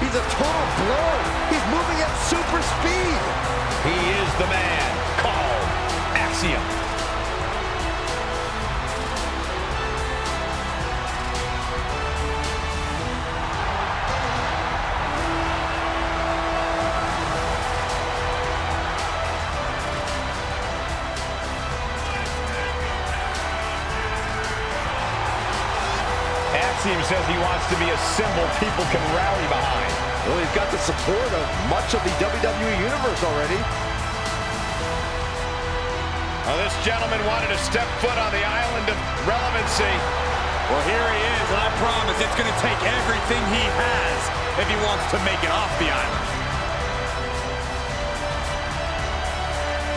He's a total blow. He's moving at super speed. He is the man called Axiom. Axiom says he wants to be a symbol people can rally behind. Well, he's got the support of much of the WWE Universe already. Well, this gentleman wanted to step foot on the island of relevancy. Well, here he is, and I promise it's going to take everything he has if he wants to make it off the island.